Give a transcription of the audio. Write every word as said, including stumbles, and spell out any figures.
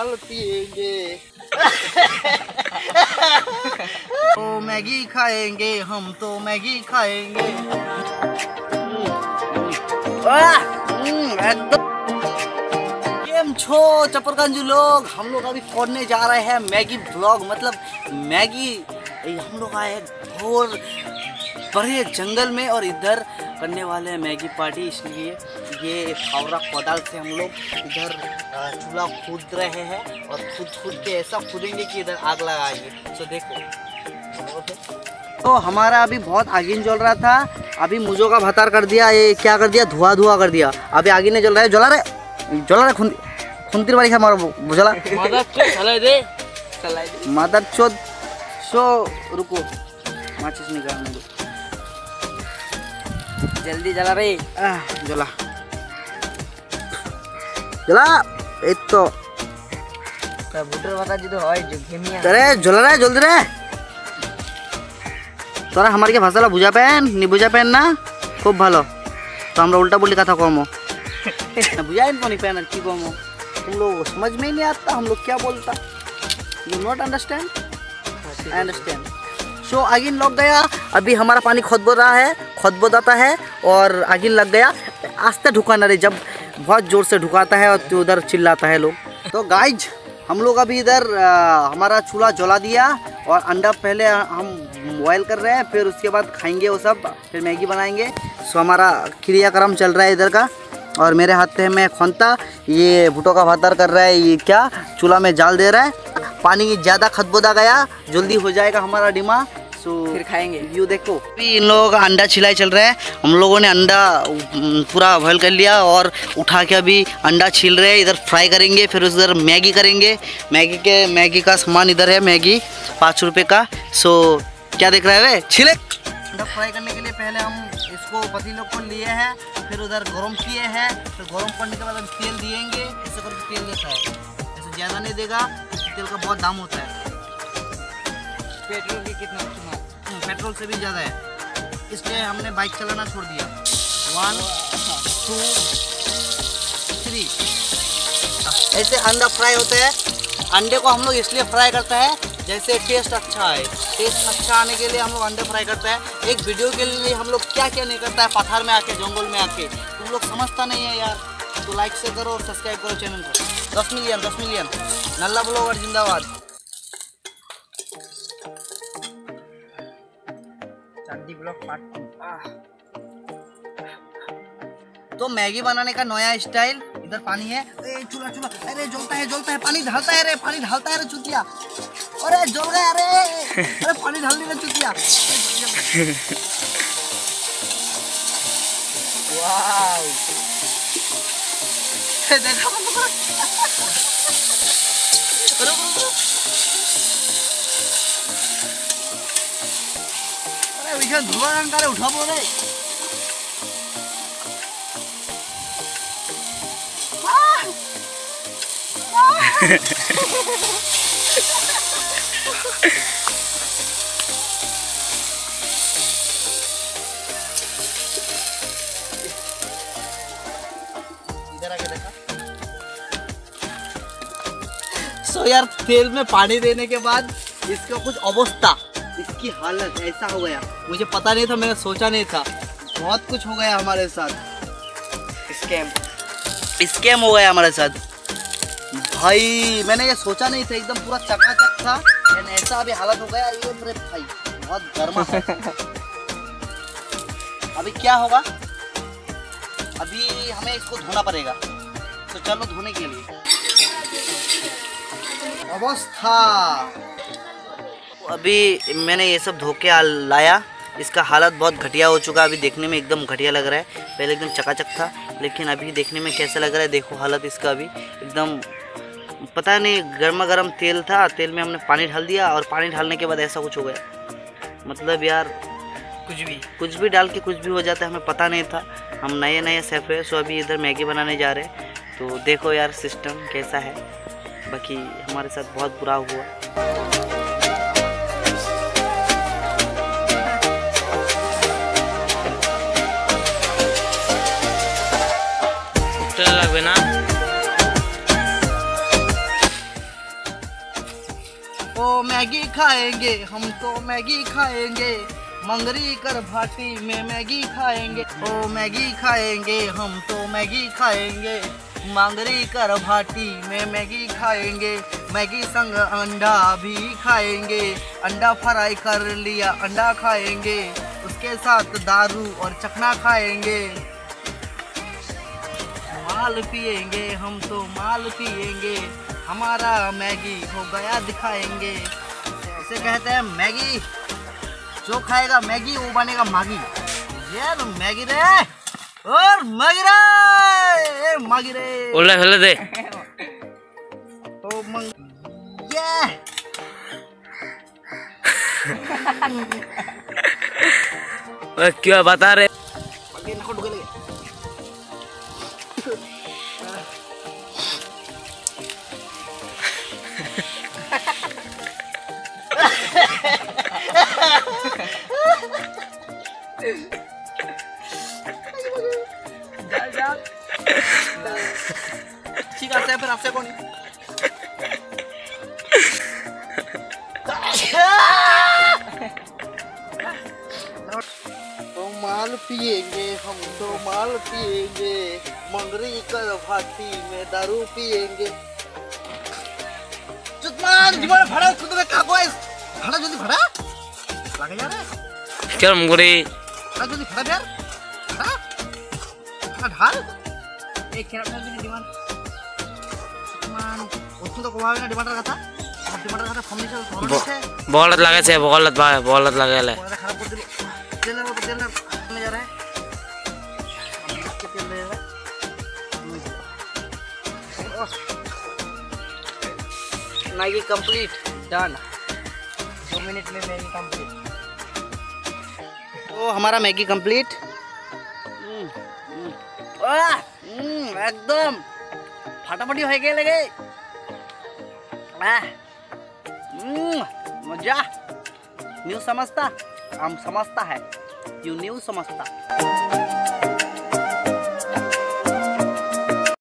लाल पिएंगे तो मैगी खाएंगे हम, तो मैगी खाएंगे। केम छो चपरगंजू लोग, हम लोग अभी फोड़ने जा रहे हैं मैगी ब्लॉग। मतलब मैगी हम लोग आए घोर बड़े जंगल में और इधर करने वाले हैं मैगी पार्टी। इसलिए ये हावड़ा कोदाल से हम लोग इधर चूल्हा कूद रहे हैं और खुद खुद के ऐसा कूदेंगे कि इधर आग लगाएंगे। तो देखो तो हमारा अभी बहुत आगीन जल रहा था, अभी मुझो का भतार कर दिया। ये क्या कर दिया, धुआं धुआं कर दिया। अभी आगीन नहीं जल रहा है, जला रहे जला रहे खुन खुंतिर वाली हमारा जला मादर चौध। सो रुको माचिस निकालने दो, जल्दी जला रे। जला जला ए तो कंप्यूटर बता जी तो होय घिमिया अरे जला रे जल्दी रे। तोरा हमारे के भाषाला बुझा पेन नि बुझा पेन ना खूब ভালো। तो हमरा उल्टा बोली कथा कहमो बुझाइन कोनी पेन की कहमो। तुम लोग समझ में नहीं आता हम लोग क्या बोलता, you not understand. I understand. So आगिन लग गया, अभी हमारा पानी खोदबो रहा है, खोदबोदाता है और आगिन लग गया। आस्ते ढुकाना रे, जब बहुत जोर से ढुकाता है और उधर चिल्लाता है लोग। तो गाइज हम लोग अभी इधर हमारा चूल्हा जला दिया और अंडा पहले हम बॉयल कर रहे हैं, फिर उसके बाद खाएंगे वो सब, फिर मैगी बनाएंगे। सो हमारा क्रियाक्रम चल रहा है इधर का। और मेरे हाथ में खोनता, ये भुट्टो का भातार कर रहा है, ये क्या चूल्हा में जाल दे रहा है। पानी ज़्यादा खदबोदा गया, जल्दी हो जाएगा हमारा डिमा। So, फिर खाएंगे। यू देखो अभी इन लोगों का अंडा छिलाई चल रहा है। हम लोगों ने अंडा पूरा बॉयल कर लिया और उठा के अभी अंडा छील रहे हैं। इधर फ्राई करेंगे, फिर उधर मैगी करेंगे। मैगी के मैगी का सामान इधर है, मैगी पाँच रुपये का। सो क्या देख रहा है वे छिले। अंडा फ्राई करने के लिए पहले हम इसको पतीलों को लिए हैं, फिर उधर गर्म किए हैं, फिर गर्म करने के बाद हम तेल दिएंगे। ऐसे करके तेल देता है, ऐसे ज़्यादा नहीं देगा, तेल का बहुत दाम होता है। पेट्रोल भी कितना, पेट्रोल से भी ज़्यादा है, इसलिए हमने बाइक चलाना छोड़ दिया। वन टू थ्री ऐसे अंडा फ्राई होते हैं। अंडे को हम लोग इसलिए फ्राई करते हैं जैसे टेस्ट अच्छा है। टेस्ट अच्छा आने के लिए हम लोग अंडे फ्राई करते हैं। एक वीडियो के लिए हम लोग क्या क्या नहीं करता है पठार में आके, जंगल में आके। तुम लोग समझता नहीं है यार। तो लाइक से करो और सब्सक्राइब करो चैनल को। दस मिलियन दस मिलियन नल्ला ब्लॉगर जिंदाबाद। तो मैगी बनाने का नया स्टाइल। इधर पानी है, अरे चूल्हा चूल्हा, अरे जलता है जलता है, पानी ढालता है रे, पानी ढालता है रे चुतिया। अरे जल गया रे, अरे पानी ढाल दिया चुतिया। वाव देखो धुआं अंगारे उठा बोल रहे। इधर आके देखा। सो यार तेल में पानी देने के बाद इसका कुछ अवस्था, इसकी हालत ऐसा हो गया। मुझे पता नहीं था, मैंने सोचा नहीं था, बहुत कुछ हो गया हमारे साथ। स्कैम स्कैम हो गया हमारे साथ भाई। मैंने ये सोचा नहीं था, एकदम पूरा चकाचक था, लेकिन ऐसा अभी हालत हो गया। ये मेरे भाई बहुत गर्मा है। अभी क्या होगा, अभी हमें इसको धोना पड़ेगा। तो चलो धोने के लिए अवस्था। अभी मैंने ये सब धो के लाया, इसका हालत बहुत घटिया हो चुका है। अभी देखने में एकदम घटिया लग रहा है, पहले एकदम चकाचक था, लेकिन अभी देखने में कैसा लग रहा है देखो हालत इसका। अभी एकदम पता नहीं, गर्मा गर्म तेल था, तेल में हमने पानी ढाल दिया और पानी ढालने के बाद ऐसा कुछ हो गया। मतलब यार कुछ भी कुछ भी डाल के कुछ भी हो जाता है, हमें पता नहीं था। हम नए नए शेफ हैं। सो अभी इधर मैगी बनाने जा रहे हैं। तो देखो यार सिस्टम कैसा है। बाकी हमारे साथ बहुत बुरा हुआ। मैगी खाएंगे, हम तो मैगी खाएंगे, मंगरी कर भाटी में मैगी खाएंगे। ओ मैगी खाएंगे, हम तो मैगी खाएंगे, मंगरी कर भाटी में मैगी खाएंगे, मैगी संग अंडा भी खाएंगे। अंडा फ्राई कर लिया, अंडा खाएंगे, उसके साथ दारू और चखना खाएंगे। माल पिएंगे, हम तो माल पिएंगे, हमारा मैगी हो गया दिखाएंगे। ऐसे कहते हैं मैगी, जो खाएगा मैगी वो बनेगा मागी। यार मैगी रे और मैगी रे, ए मैगी रे ओले ओले दे ओ मंग ये अरे क्या बता रहे मैगी ना को डुगले ठीक आता है फिर आपसे कौन तो माल पिएंगे, हम तो माल पिएंगे, मंगरी कर भाती में दारू पिएंगे। जीवन भरा खुद में का कोई भरा जल्दी भरा लग जा रे चल मंगरी भरा जल्दी भरा यार हां अठार एक क्या कर दी दीवान मान उसको तो कोवावे ना टमाटर का था टमाटर का फर्नीचर थोड़ा से बहुत लगे से बहुत भाई बहुत लगे ले खराब कर दी चल वो चल में जा रहा है कितने ले रहा मैगी कंप्लीट डन। दो मिनट में मैगी कंप्लीट। ओ हमारा मैगी कंप्लीट एकदम फटाफटी हो गए लगे मजा। न्यू समझता हम समझता है यू न्यू समझता।